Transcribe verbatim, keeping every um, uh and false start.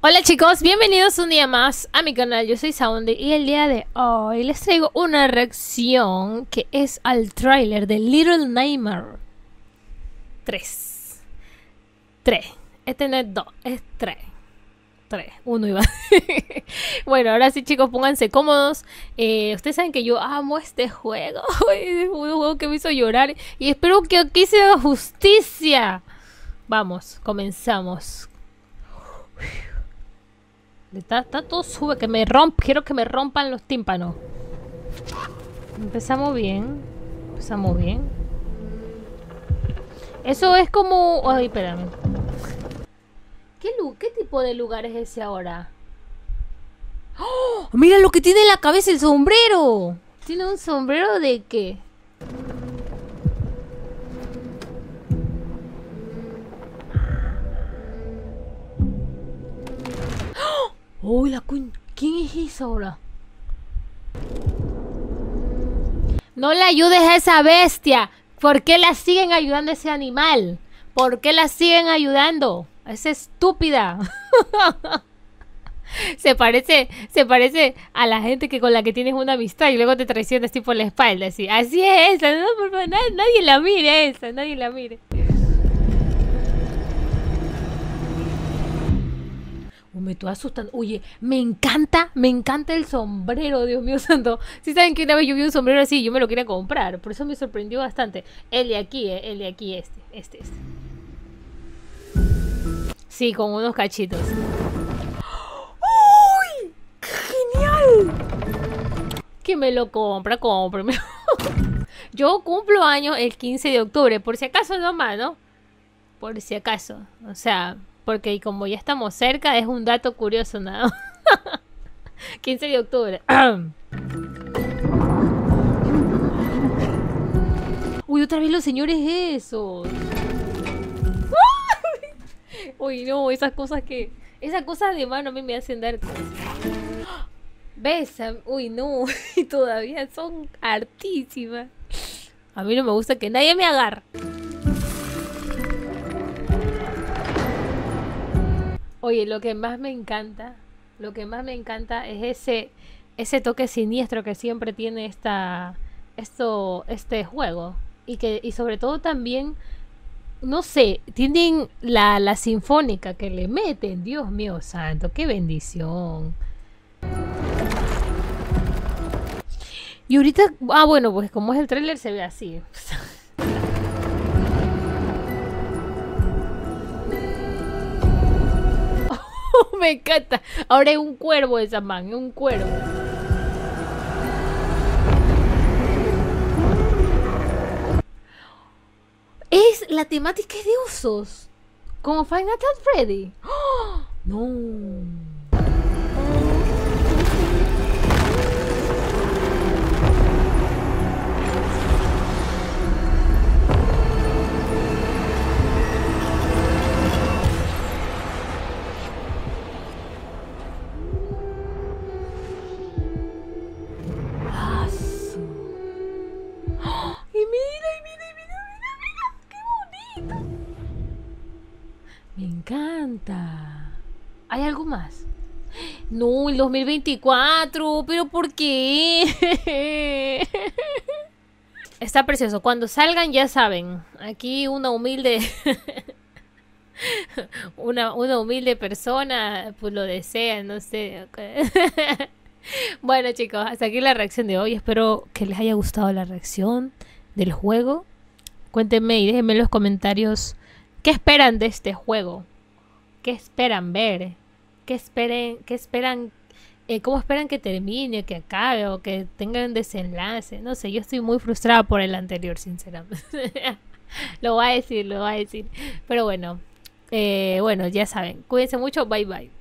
Hola chicos, bienvenidos un día más a mi canal, yo soy Soundy y el día de hoy les traigo una reacción que es al tráiler de Little Nightmares tres. tres. Este no es dos, es tres. tres. uno iba. Bueno, ahora sí chicos, pónganse cómodos. Eh, ustedes saben que yo amo este juego. Es un juego que me hizo llorar y espero que aquí se haga justicia. Vamos, comenzamos. Está, está todo sube, que me romp, quiero que me rompan los tímpanos. Empezamos bien. Empezamos bien. Eso es como... Ay, espérame. ¿Qué, qué tipo de lugar es ese ahora? ¡Oh! ¡Mira lo que tiene en la cabeza el sombrero! ¿Tiene un sombrero de qué? ¡Uy, la cuña! ¿Quién es esa ahora? No le ayudes a esa bestia. ¿Por qué la siguen ayudando a ese animal? ¿Por qué la siguen ayudando? Esa estúpida. Se parece, se parece a la gente que con la que tienes una amistad y luego te traicionas así por la espalda. Así, así es esa. No, por favor, nadie, nadie la mire esa. Nadie la mire. Me estoy asustando. Oye, me encanta, me encanta el sombrero, Dios mío santo. Si ¿Sí saben que una vez yo vi un sombrero así, yo me lo quería comprar, por eso me sorprendió bastante. El de aquí, eh, el de aquí, este, este, este. Sí, con unos cachitos. ¡Uy! ¡Qué genial! Que me lo compra, cómprame. Yo cumplo años el quince de octubre, por si acaso nomás, ¿no? Por si acaso, o sea... Porque como ya estamos cerca, es un dato curioso, nada. ¿No? quince de octubre. Uy, otra vez los señores esos. Uy, no, esas cosas que... Esas cosas de mano a mí me hacen dar cosas. Besan. Uy, no. Y todavía son hartísimas. A mí no me gusta que nadie me agarre. Oye, lo que más me encanta, lo que más me encanta es ese, ese toque siniestro que siempre tiene esta, esto, este juego. Y que, y sobre todo también, no sé, tienen la, la sinfónica que le meten. Dios mío santo, qué bendición. Y ahorita, ah bueno, pues como es el tráiler se ve así. Me encanta. Ahora es un cuervo esa man, es un cuervo. Es la temática de osos, como Final Fantasy Freddy. ¡Oh! No. ¿Hay algo más? No, el dos mil veinticuatro, pero ¿por qué? Está precioso. Cuando salgan ya saben. Aquí una humilde una, una humilde persona pues lo desea, no sé. Bueno chicos, hasta aquí la reacción de hoy. Espero que les haya gustado la reacción del juego. Cuéntenme y déjenme en los comentarios qué esperan de este juego. ¿Qué esperan ver? ¿Qué esperen? ¿Qué esperan? Eh, ¿Cómo esperan que termine, que acabe o que tenga un desenlace? No sé, yo estoy muy frustrada por el anterior, sinceramente. Lo voy a decir, lo voy a decir. Pero bueno, eh, bueno, ya saben. Cuídense mucho, bye bye.